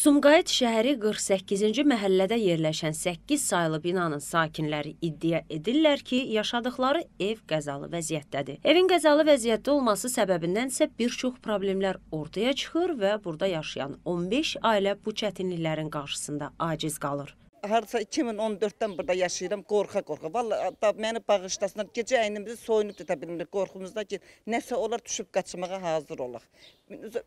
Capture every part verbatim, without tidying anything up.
Sumqayıt şəhəri qırx səkkizinci məhəllədə yerləşən səkkiz saylı binanın sakinləri iddia edirlər ki, yaşadıkları ev qəzalı vəziyyətdədir. Evin qəzalı vəziyyətdə olması səbəbindən isə bir çox problemlər ortaya çıxır və burada yaşayan on beş ailə bu çətinliklərin qarşısında aciz qalır. Hardasa iki min on dörddən burada yaşayıram, qorxa-qorxa. Vallahi məni bağışlasınlar, gecə əynimizi soyunub da bilmirik qorxumuzdan ki, nəsə olar düşüb qaçmağa hazır olaq.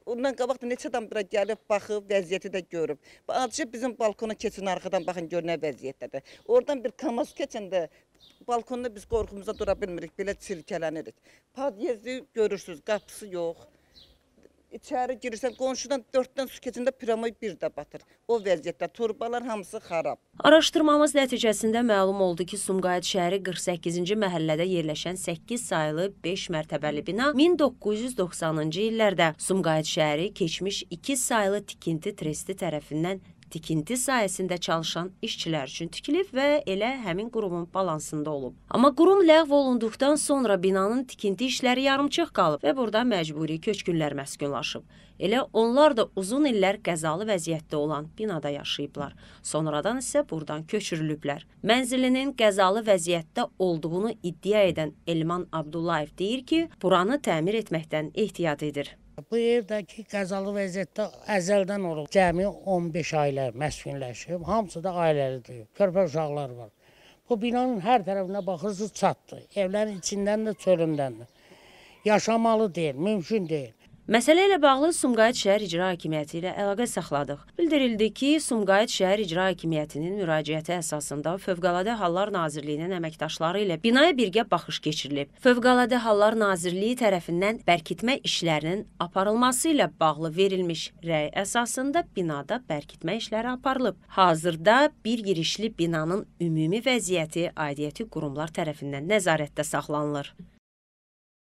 Ondan qabaq da neçə adam bura gəlib, baxıb, vəziyyəti də görüb. Acı bizim balkona keçin, arxadan baxın, gör nə vəziyyətdədir. Oradan bir kamaz keçəndə balkonda biz qorxumuza dura bilmirik, belə çirkələnirik. Padyezi görürsünüz, qapısı yox. İçəri girirsən, qonşudan dörddən su keçəndə piramid bir də batır. O vəziyyətdə torbalar hamısı xarab. Araşdırmamız nəticəsində məlum oldu ki, Sumqayıt şəhəri qırx səkkizinci məhəllədə yerləşən səkkiz saylı beş mərtəbəli bina min doqquz yüz doxsanıncı illərdə Sumqayıt şəhəri keçmiş iki saylı tikinti tresti tərəfindən tikinti sayəsində çalışan işçilər üçün tikilib və elə həmin qurumun balansında olub. Amma qurum ləğv olunduqdan sonra binanın tikinti işləri yarımçıq qalıb və burada məcburi köçkünlər məskunlaşıb. Elə onlar da uzun illər qəzalı vəziyyətdə olan binada yaşayıblar. Sonradan isə buradan köçürülüblər. Mənzilinin qəzalı vəziyyətdə olduğunu iddia edən Elman Abdullayev deyir ki, buranı təmir etməkdən ehtiyat edir. Bu evdəki qəzalı vəziyyətdə əzəldən olub. Cəmi on beş ailə məskunləşib, hamısı da ailəlidir, körpə uşaqlar var. Bu binanın hər tərəfinə baxırsınız çatdı, evlərin içindən də çölündən də. Yaşamalı deyil, mümkün deyil. Məsələ ilə bağlı Sumqayıt şəhər icra hakimiyyəti ilə əlaqə saxladıq. Bildirildi ki, Sumqayıt şəhər icra hakimiyyətinin müraciəti əsasında Fövqəladə Hallar Nazirliyinin əməkdaşları ilə binaya birgə baxış keçirilib. Fövqəladə Hallar Nazirliyi tərəfindən bərkitmə işlərinin aparılması ilə bağlı verilmiş rəy əsasında binada bərkitmə işləri aparılıb. Hazırda bir girişli binanın ümumi vəziyyəti aidiyyəti qurumlar tərəfindən nəzarətdə saxlanılır.